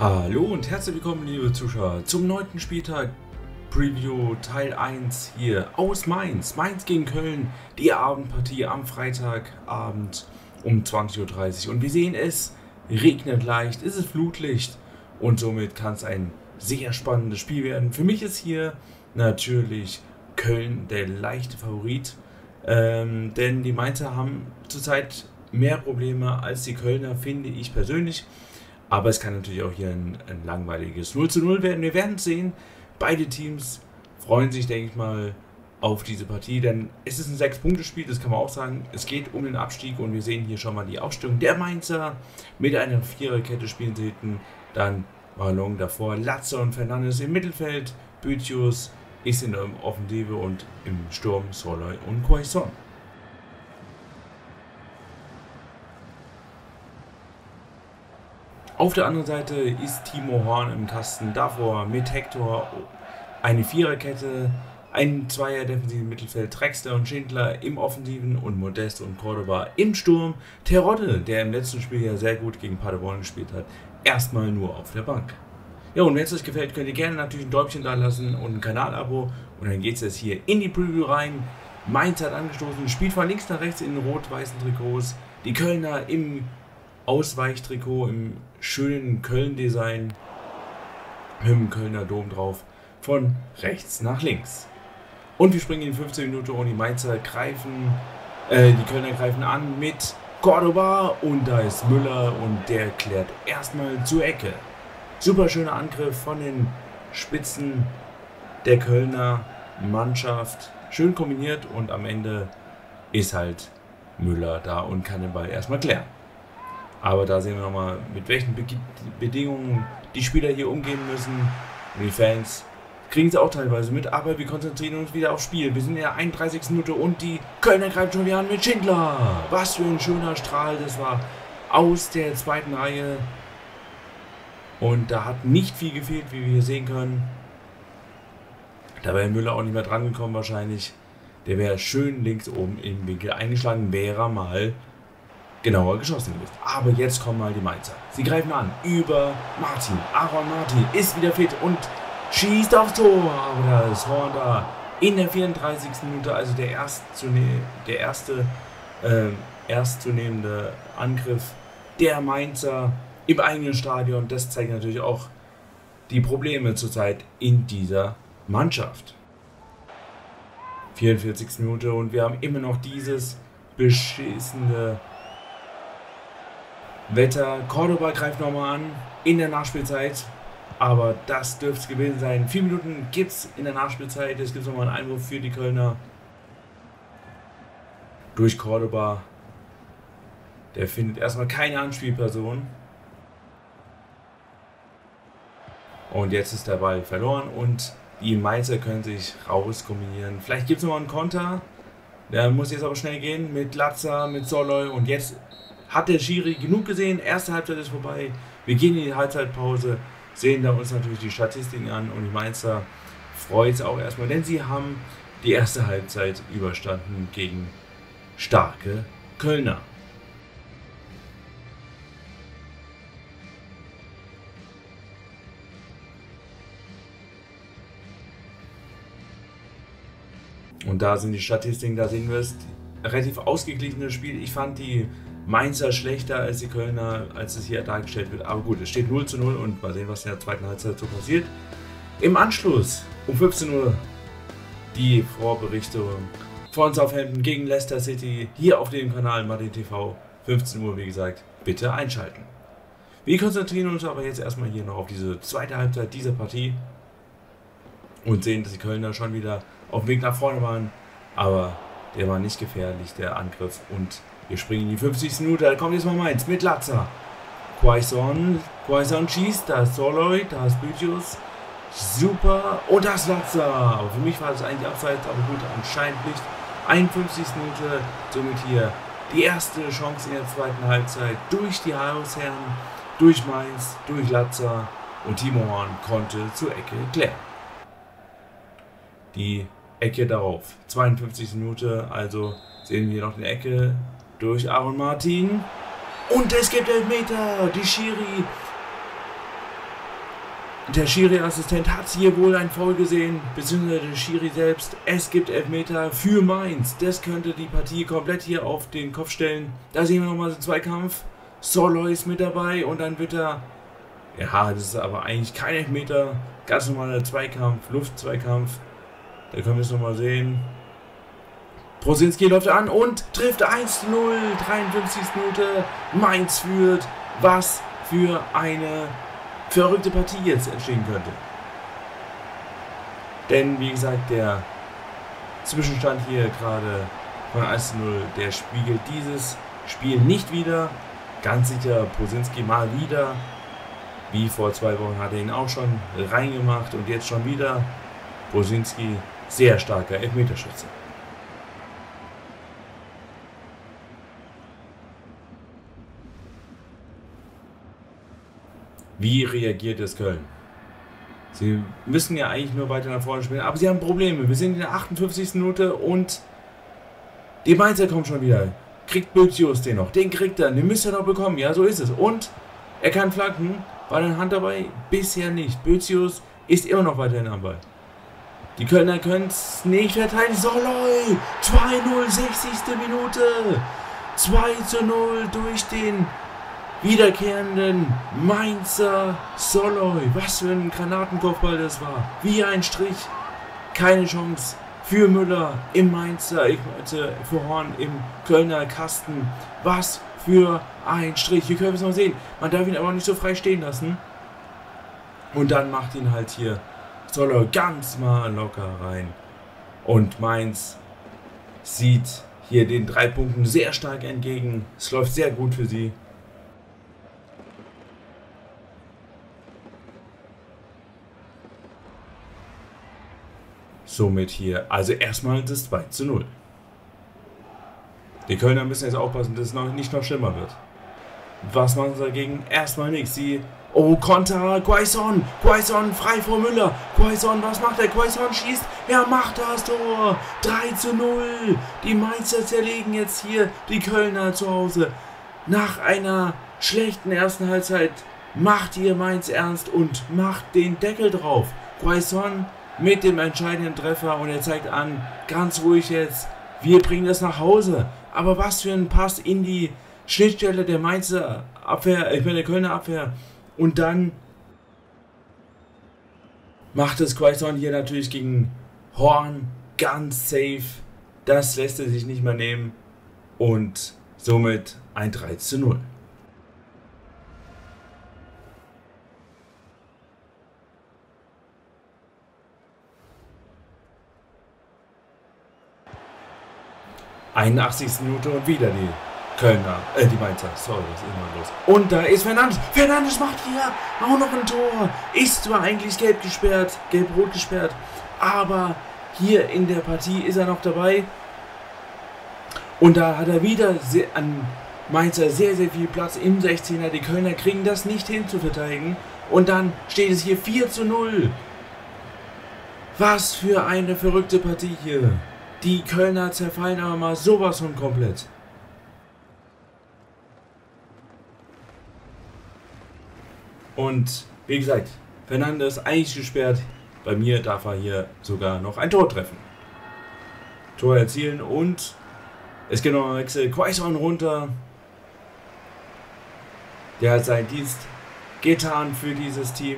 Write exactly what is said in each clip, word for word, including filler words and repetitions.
Hallo und herzlich willkommen, liebe Zuschauer, zum neunten Spieltag Preview Teil eins hier aus Mainz. Mainz gegen Köln, die Abendpartie am Freitagabend um zwanzig Uhr dreißig. Und wir sehen es, regnet leicht, es ist Flutlicht und somit kann es ein sehr spannendes Spiel werden. Für mich ist hier natürlich Köln der leichte Favorit, ähm, denn die Mainzer haben zurzeit mehr Probleme als die Kölner, finde ich persönlich. Aber es kann natürlich auch hier ein, ein langweiliges null zu null werden. Wir werden es sehen. Beide Teams freuen sich, denke ich mal, auf diese Partie. Denn es ist ein sechs Punkte Spiel, das kann man auch sagen. Es geht um den Abstieg und wir sehen hier schon mal die Aufstellung der Mainzer. Mit einer Viererkette spielen sie hinten. Dann Marlon davor, Latza und Fernandes im Mittelfeld. Bötzius ist in der Offensive und im Sturm Soler und Quaison. Auf der anderen Seite ist Timo Horn im Kasten, davor mit Hector eine Viererkette, ein Zweier defensiven Mittelfeld, Drexler und Schindler im Offensiven und Modeste und Córdoba im Sturm. Terodde, der im letzten Spiel ja sehr gut gegen Paderborn gespielt hat, erstmal nur auf der Bank. Ja, und wenn es euch gefällt, könnt ihr gerne natürlich ein Däumchen da lassen und ein Kanalabo. Und dann geht es jetzt hier in die Preview rein. Mainz hat angestoßen, spielt von links nach rechts in rot-weißen Trikots, die Kölner im Ausweichtrikot im schönen Köln-Design mit dem Kölner Dom drauf, von rechts nach links. Und wir springen in fünfzehn Minuten und die Mainzer greifen, äh, die Kölner greifen an mit Córdoba und da ist Müller und der klärt erstmal zur Ecke. Super schöner Angriff von den Spitzen der Kölner Mannschaft, schön kombiniert und am Ende ist halt Müller da und kann den Ball erstmal klären. Aber da sehen wir nochmal, mit welchen Be Bedingungen die Spieler hier umgehen müssen. Und die Fans kriegen es auch teilweise mit, aber wir konzentrieren uns wieder aufs Spiel. Wir sind in der einunddreißigsten Minute und die Kölner greifen schon wieder an mit Schindler. Was für ein schöner Strahl das war aus der zweiten Reihe. Und da hat nicht viel gefehlt, wie wir hier sehen können. Da wäre Müller auch nicht mehr dran gekommen wahrscheinlich. Der wäre schön links oben im Winkel eingeschlagen, wäre er mal genauer geschossen gewesen. Aber jetzt kommen mal die Mainzer. Sie greifen an über Martin. Aaron Martin ist wieder fit und schießt aufs Tor. Aber da ist Horn da in der vierunddreißigsten Minute. Also der, erst der erste äh, erstzunehmende Angriff der Mainzer im eigenen Stadion. Das zeigt natürlich auch die Probleme zurzeit in dieser Mannschaft. vierundvierzigste Minute und wir haben immer noch dieses beschissene Wetter. Córdoba greift nochmal an in der Nachspielzeit, aber das dürfte es gewesen sein. Vier Minuten gibt es in der Nachspielzeit, es gibt nochmal einen Einwurf für die Kölner. Durch Córdoba, der findet erstmal keine Anspielperson. Und jetzt ist der Ball verloren und die Mainzer können sich rauskombinieren. Vielleicht gibt es nochmal einen Konter, der muss jetzt aber schnell gehen mit Latza, mit Soloy und jetzt hat der Schiri genug gesehen, erste Halbzeit ist vorbei, wir gehen in die Halbzeitpause, sehen da uns natürlich die Statistiken an und die Mainzer freut es auch erstmal, denn sie haben die erste Halbzeit überstanden gegen starke Kölner. Und da sind die Statistiken, da sehen wir es, relativ ausgeglichenes Spiel, ich fand die Mainzer schlechter als die Kölner, als es hier dargestellt wird. Aber gut, es steht null zu null und mal sehen, was in der zweiten Halbzeit so passiert. Im Anschluss um fünfzehn Uhr die Vorberichterstattung von Southampton gegen Leicester City hier auf dem Kanal Martin T V. fünfzehn Uhr, wie gesagt, bitte einschalten. Wir konzentrieren uns aber jetzt erstmal hier noch auf diese zweite Halbzeit dieser Partie und sehen, dass die Kölner schon wieder auf dem Weg nach vorne waren. Aber der war nicht gefährlich, der Angriff, und wir springen in die fünfzigste Minute, da kommt jetzt mal Mainz mit Latza. Quaison, Quaison schießt, da ist Soloy, da ist Bötzius. Super, und das ist Latza. Aber für mich war das eigentlich abseits, aber gut, anscheinend nicht. einundfünfzigste Minute, somit hier die erste Chance in der zweiten Halbzeit durch die Hausherren, durch Mainz, durch Latza. Und Timo Horn konnte zur Ecke klären. Die Ecke darauf, zweiundfünfzigste Minute, also sehen wir hier noch eine Ecke durch Aaron Martin. Und es gibt Elfmeter. Die Schiri Der Schiri-Assistent hat hier wohl ein Foul gesehen, beziehungsweise der Schiri selbst. Es gibt Elfmeter für Mainz. Das könnte die Partie komplett hier auf den Kopf stellen. Da sehen wir nochmal den Zweikampf. Soler ist mit dabei und dann wird er... Ja, das ist aber eigentlich kein Elfmeter. Ganz normaler Zweikampf, Luftzweikampf. Da können wir es nochmal sehen. Brosinski läuft an und trifft eins zu null. dreiundfünfzigste Minute. Mainz führt. Was für eine... verrückte Partie jetzt entstehen könnte. Denn, wie gesagt, der Zwischenstand hier gerade von eins zu null, der spiegelt dieses Spiel nicht wieder. Ganz sicher Brosinski mal wieder. Wie vor zwei Wochen hat er ihn auch schon reingemacht und jetzt schon wieder. Brosinski, sehr starker Elfmeterschütze. Wie reagiert es Köln? Sie müssen ja eigentlich nur weiter nach vorne spielen, aber sie haben Probleme. Wir sind in der achtundfünfzigsten Minute und die Mainzer kommt schon wieder. Kriegt Bötzius den noch? Den kriegt er. Den müsste er noch bekommen. Ja, so ist es. Und er kann flanken. War eine Hand dabei? Bisher nicht. Bötzius ist immer noch weiterhin am Ball. Die Kölner können es nicht verteidigen. Soler! zwei zu null, sechzigste Minute. zwei zu null durch den wiederkehrenden Mainzer Soler. Was für ein Granatenkopfball das war. Wie ein Strich. Keine Chance für Müller im Mainzer, ich meinte für Horn im Kölner Kasten. Was für ein Strich. Hier können wir es noch sehen. Man darf ihn aber nicht so frei stehen lassen. Und dann macht ihn halt hier Soler ganz mal locker rein. Und Mainz sieht hier den drei Punkten sehr stark entgegen. Es läuft sehr gut für sie. Somit hier, also erstmal das zwei zu null. Die Kölner müssen jetzt aufpassen, dass es noch, nicht noch schlimmer wird. Was machen sie dagegen? Erstmal nichts. Sie, oh, Konter, Quaison, Quaison, frei vor Müller. Quaison, was macht er? Quaison schießt, er macht das Tor. drei zu null. Die Mainzer zerlegen jetzt hier die Kölner zu Hause. Nach einer schlechten ersten Halbzeit macht ihr Mainz ernst und macht den Deckel drauf. Quaison mit dem entscheidenden Treffer und er zeigt an, ganz ruhig jetzt, wir bringen das nach Hause. Aber was für ein Pass in die Schnittstelle der Mainzer Abwehr, ich meine der Kölner Abwehr. Und dann macht es Quaison hier natürlich gegen Horn ganz safe. Das lässt er sich nicht mehr nehmen und somit ein drei zu null. einundachtzigste Minute und wieder die Kölner, äh, die Mainzer, sorry, was ist immer los. Und da ist Fernandes, Fernandes macht hier auch noch ein Tor, ist zwar eigentlich gelb gesperrt, gelb-rot gesperrt, aber hier in der Partie ist er noch dabei. Und da hat er wieder sehr, an Mainzer sehr, sehr viel Platz im sechzehner, die Kölner kriegen das nicht hin zu verteidigen. Und dann steht es hier vier zu null. Was für eine verrückte Partie hier. Die Kölner zerfallen aber mal sowas von komplett. Und wie gesagt, Fernandes eigentlich gesperrt. Bei mir darf er hier sogar noch ein Tor treffen. Tor erzielen und es geht noch ein Wechsel. Quaison runter. Der hat seinen Dienst getan für dieses Team.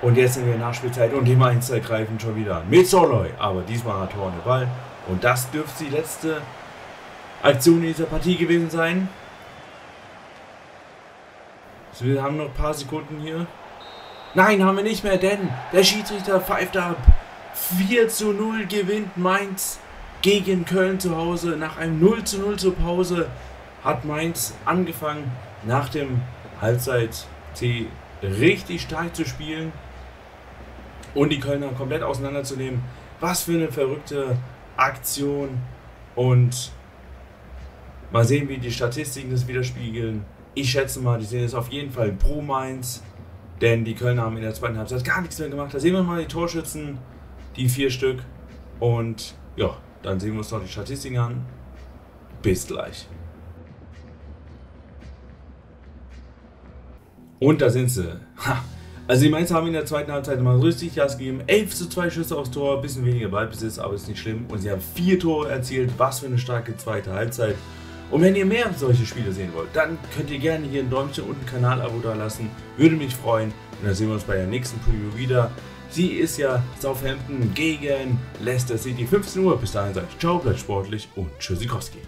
Und jetzt sind wir in der Nachspielzeit und die Mainzer greifen schon wieder an. Mit Soler, aber diesmal hat Horn den Ball. Und das dürfte die letzte Aktion dieser Partie gewesen sein. Also wir haben noch ein paar Sekunden hier. Nein, haben wir nicht mehr, denn der Schiedsrichter pfeift ab. vier zu null gewinnt Mainz gegen Köln zu Hause. Nach einem null zu null zur Pause hat Mainz angefangen, nach dem Halbzeit-Tee richtig stark zu spielen und die Kölner komplett auseinanderzunehmen. Was für eine verrückte Aktion und mal sehen, wie die Statistiken das widerspiegeln. Ich schätze mal, die sehen es auf jeden Fall pro Mainz, denn die Kölner haben in der zweiten Halbzeit gar nichts mehr gemacht. Da sehen wir mal die Torschützen, die vier Stück und ja, dann sehen wir uns noch die Statistiken an. Bis gleich. Und da sind sie. Ha. Also die Mainzer haben in der zweiten Halbzeit mal richtig Gas gegeben. elf zu zwei Schüsse aufs Tor, ein bisschen weniger Ballbesitz, aber ist nicht schlimm. Und sie haben vier Tore erzielt. Was für eine starke zweite Halbzeit. Und wenn ihr mehr solche Spiele sehen wollt, dann könnt ihr gerne hier ein Däumchen und ein Kanalabo da lassen. Würde mich freuen. Und dann sehen wir uns bei der nächsten Preview wieder. Sie ist ja Southampton gegen Leicester City, fünfzehn Uhr. Bis dahin sage ich ciao, bleibt sportlich und tschüssikowski.